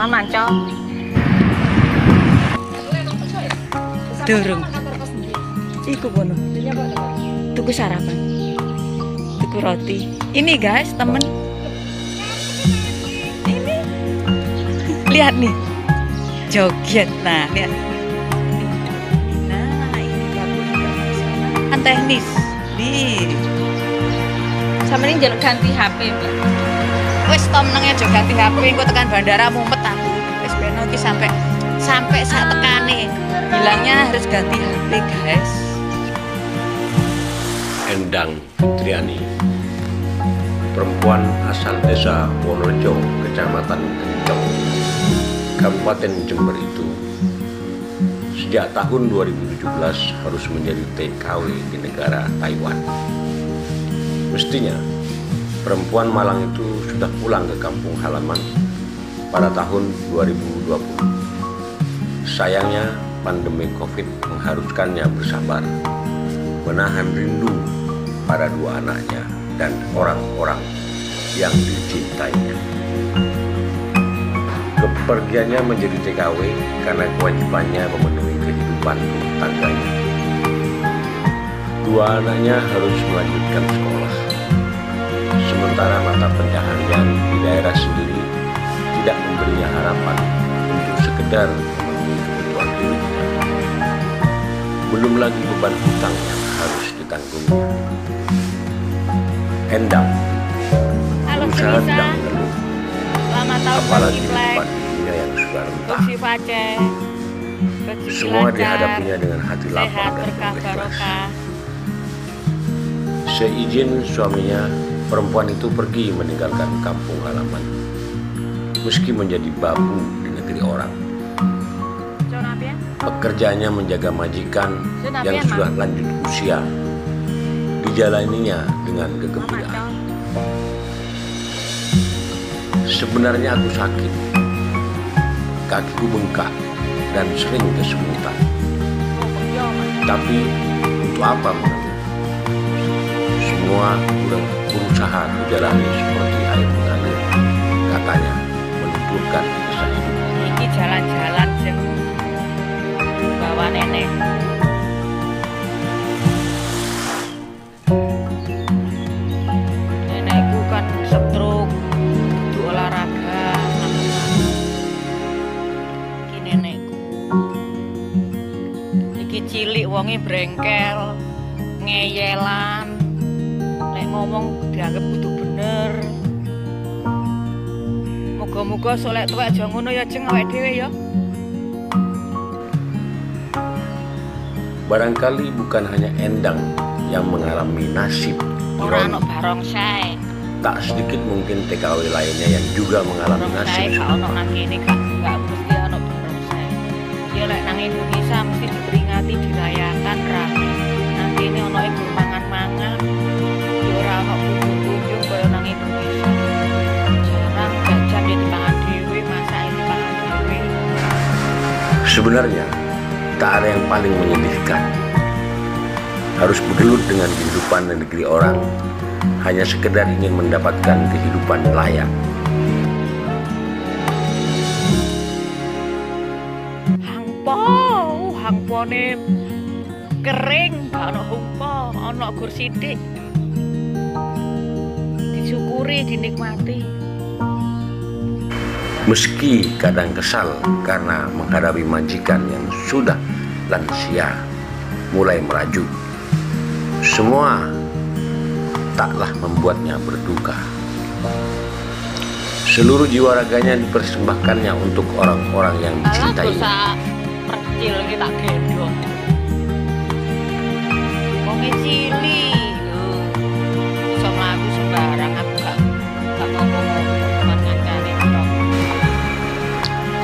Mana, Cok? Durung. Iku kono. Tuku sarapan. Tuku roti. Ini guys, temen. Ini. Lihat nih. Joget. Nah, lihat. Nah, ini bagus. Teknis. Nih. Sama ini jalur ganti HP, Mbak. Wis tom nang aja ganti HP, engko tekan bandara mumet aku. Wis beno iki sampai sak tekane. Bilangnya harus ganti HP, guys. Endang Fitriani. Perempuan asal desa Wonorejo, Kecamatan Kencong, Kabupaten Jember itu sejak tahun 2017 harus menjadi TKW di negara Taiwan. Mestinya, perempuan Malang itu sudah pulang ke kampung halaman pada tahun 2020. Sayangnya, pandemi COVID mengharuskannya bersabar, menahan rindu pada dua anaknya dan orang-orang yang dicintainya. Kepergiannya menjadi TKW karena kewajibannya memenuhi kehidupan rumah tangganya. Dua anaknya harus melanjutkan sekolah, sementara mata pencaharian di daerah sendiri tidak memberinya harapan untuk sekedar memenuhi kebutuhan dirinya. Belum lagi beban hutang yang harus ditanggungnya. Endang, berusaha tidak mengeluh, apalagi di tempat dirinya yang sudah rentah. Semua dihadapinya dengan hati lapang dan ikhlas. Seizin suaminya, perempuan itu pergi meninggalkan kampung halaman, meski menjadi babu di negeri orang. Pekerjaannya menjaga majikan yang sudah lanjut usia, dijalaninya dengan kegembiraan. Sebenarnya aku sakit, kakiku bengkak dan sering kesemutan. Tapi untuk apa menurutmu? Semua berusaha menjalani seperti air mengalir, katanya menuturkan kisah itu. Ini jalan-jalan yang bawa nenek. Nenekku kan stroke, butuh olahraga. Ini nenekku. Iki cilik wonge brengkel, ngeyelan. Ngomong dianggap butuh bener. Moga-moga solek tuwek aja ngono ya jeng awake dhewe ya. Barangkali bukan hanya Endang yang mengalami nasib orang no barongsai. Tak sedikit mungkin TKW lainnya yang juga mengalami nasib serupa. Ono nang kene gak mesti ono barongsai. Ya lek nang Indonesia mesti diperingati, dirayakan rame. Nang kene ono ibu mangan-mangan. Sebenarnya, tak ada yang paling menyedihkan. Harus bergelut dengan kehidupan di negeri orang, hanya sekedar ingin mendapatkan kehidupan layak. Hangpone kering, ana humpa, ana gur sithik. Disyukuri, dinikmati. Meski kadang kesal karena menghadapi majikan yang sudah lansia mulai merajuk, semua taklah membuatnya berduka. Seluruh jiwa raganya dipersembahkannya untuk orang-orang yang dicintai.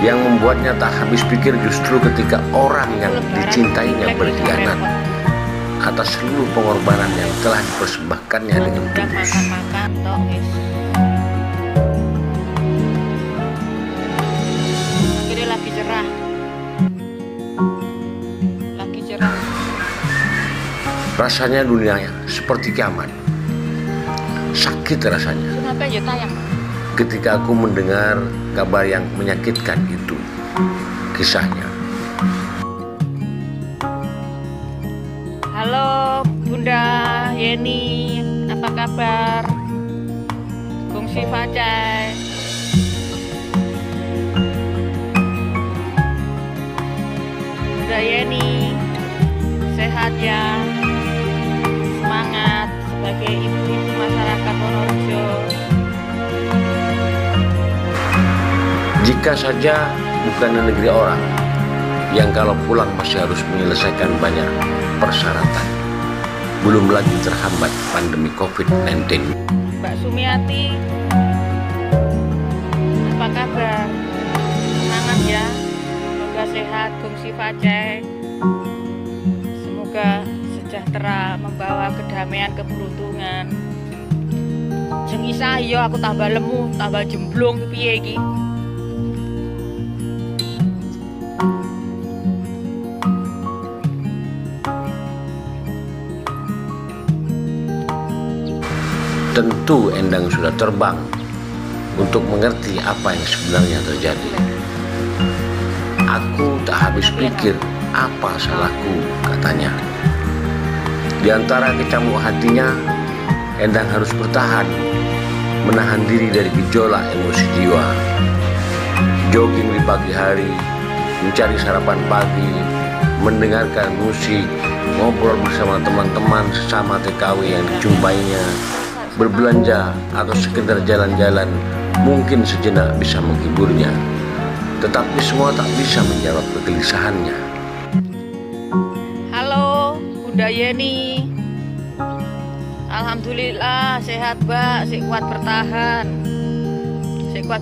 Yang membuatnya tak habis pikir justru ketika orang yang dicintainya berkhianat atas seluruh pengorbanan yang telah dipersembahkannya dengan tulus. Akhirnya lagi cerah. Rasanya dunia seperti kiamat, sakit rasanya. ketika aku mendengar kabar yang menyakitkan itu, kisahnya. Halo Bunda Yeni, apa kabar? Kongsi Facai. Bunda Yeni, sehat ya, semangat sebagai ibu-ibu masyarakat Wonorejo. Jika saja bukan negeri orang, yang kalau pulang masih harus menyelesaikan banyak persyaratan, belum lagi terhambat pandemi COVID-19. Mbak Sumiati, apa kabar? Semangat ya, semoga sehat, kongsi Facai. Semoga sejahtera, membawa kedamaian, keberuntungan. Jeng isah yo, aku tambah lemu, tambah jemblung piye iki. Tentu Endang sudah terbang untuk mengerti apa yang sebenarnya terjadi. Aku tak habis pikir, apa salahku, katanya. Di antara kecamuk hatinya, Endang harus bertahan, menahan diri dari gejolak emosi jiwa. Jogging di pagi hari, mencari sarapan pagi, mendengarkan musik, ngobrol bersama teman-teman sesama TKW yang dijumpainya, berbelanja atau sekedar jalan-jalan mungkin sejenak bisa menghiburnya, tetapi semua tak bisa menjawab kegelisahannya. Halo Bunda Yeni, alhamdulillah sehat Mbak, sik kuat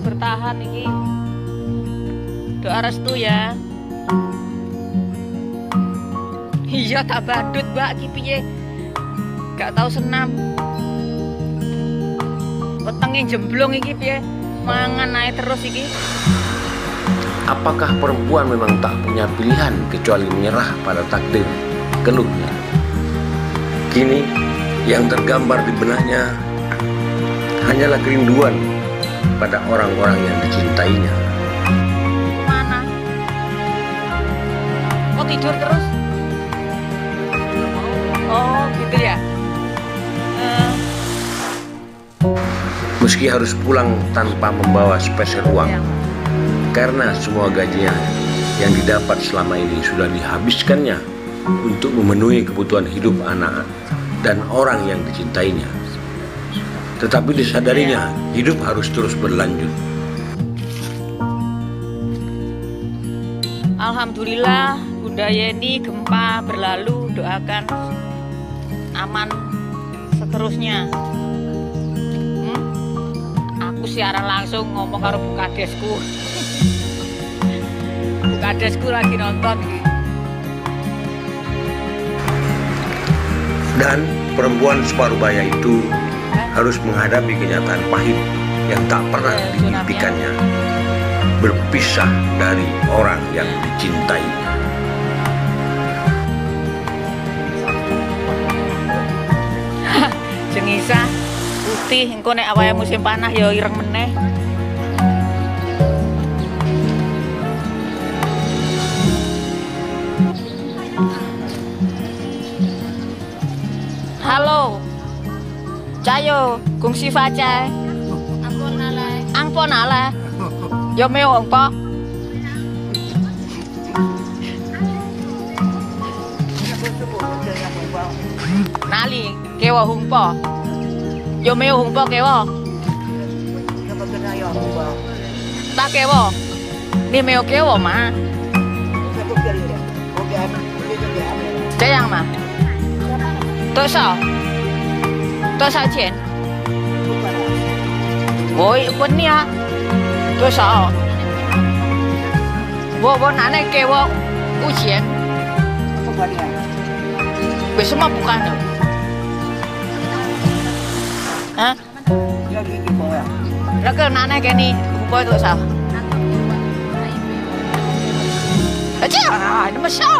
bertahan ini. Doa restu ya. Iya tak badut Mbak, kipiye gak tahu senam. Petengnya jemblong iki piye, mangan naik terus iki. Apakah perempuan memang tak punya pilihan kecuali menyerah pada takdir, keluhnya? Kini yang tergambar di benaknya hanyalah kerinduan pada orang-orang yang dicintainya. Mana? Kok tidur terus? Oh gitu ya. Meski harus pulang tanpa membawa sepeser uang, karena semua gajinya yang didapat selama ini sudah dihabiskannya untuk memenuhi kebutuhan hidup anak dan orang yang dicintainya. Tetapi disadarinya, hidup harus terus berlanjut. Alhamdulillah, Bunda Yeni, gempa berlalu, doakan aman seterusnya. Siaran langsung ngomong karo Bukadesku. Bukadesku lagi nonton. Dan perempuan separuh baya itu harus menghadapi kenyataan pahit yang tak pernah diimpikannya, berpisah dari orang yang dicintainya. Jengisah putih, engko nek awake musim panah ya ireng meneh. Halo. Cayo, kungsi Facai. Angpon ala. Yo meong po. Nali, kewa humpo. Yo meo hung po kewo. Tak kewo. Ni meo kewo ma. Cayang ma. Tosao. Tosao cien. Woi punya. Tosao. Wo nane kewo ucien. Besok mah bukan dong. Hah? Lek anane kene opo to sah? Aja, ini mesok.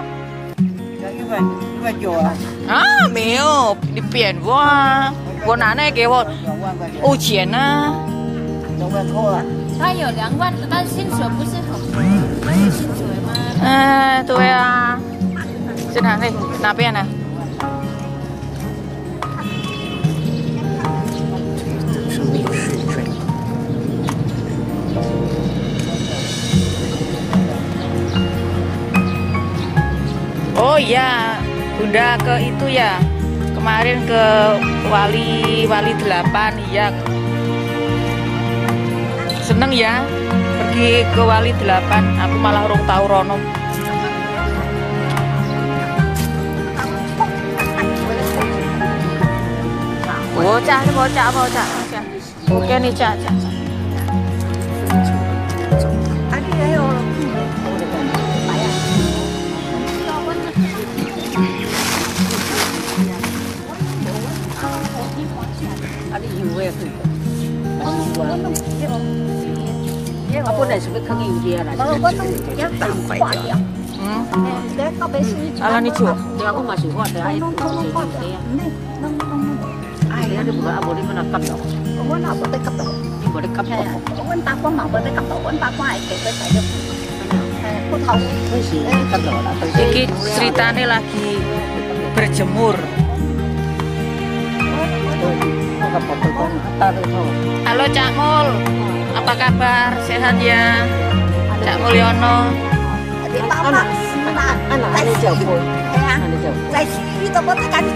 Ah, meo, dipian wah. Wonane kewo ujian ah. 对啊，这哪里哪边呢？Oh iya, Bunda ke itu ya. Kemarin ke Wali 8, iya. Seneng ya pergi ke Wali 8. Aku malah urung tahu rono. Bocah. Oke nih Cak. Ini ceritanya lagi berjemur. Halo Cak Mul, apa kabar? Sehat ya? Cak Mulyono.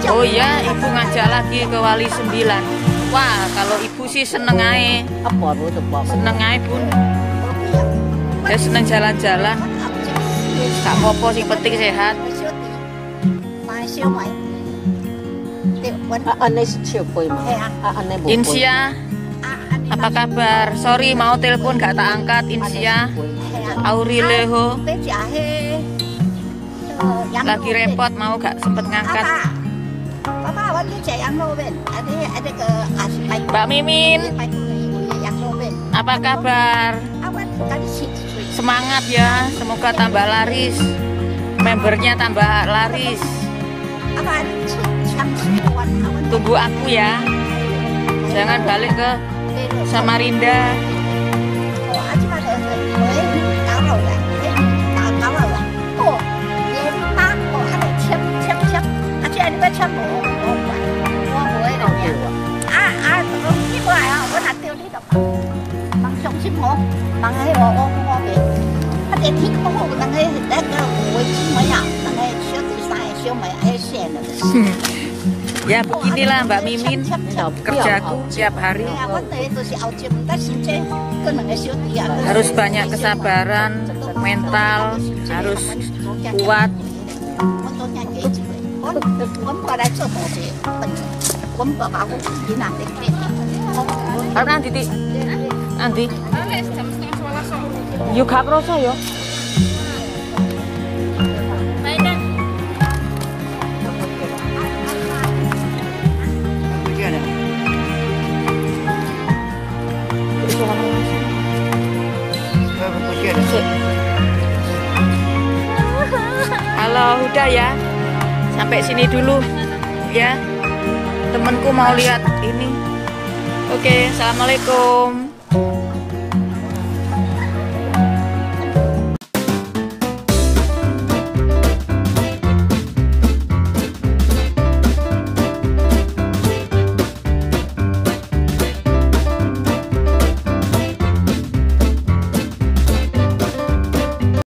Oh iya, ibu ngajak lagi ke Wali 9. Wah, kalau ibu sih seneng aja. Seneng aja pun. Ya seneng jalan-jalan. Gak apa-apa, sing penting sehat. Insia, apa kabar? Sorry mau telepon gak tak angkat. Insia, Aurileho lagi repot mau gak sempet ngangkat. Mbak Mimin, apa kabar? Semangat ya, semoga tambah laris. Membernya tambah laris. Tunggu aku ya, jangan balik ke Samarinda. Ya beginilah Mbak Mimin kerjaku tiap hari. Harus banyak kesabaran, mental harus kuat. Nanti yuk gak roso yo. Halo udah ya, sampai sini dulu ya, temanku mau lihat ini. Oke, assalamualaikum.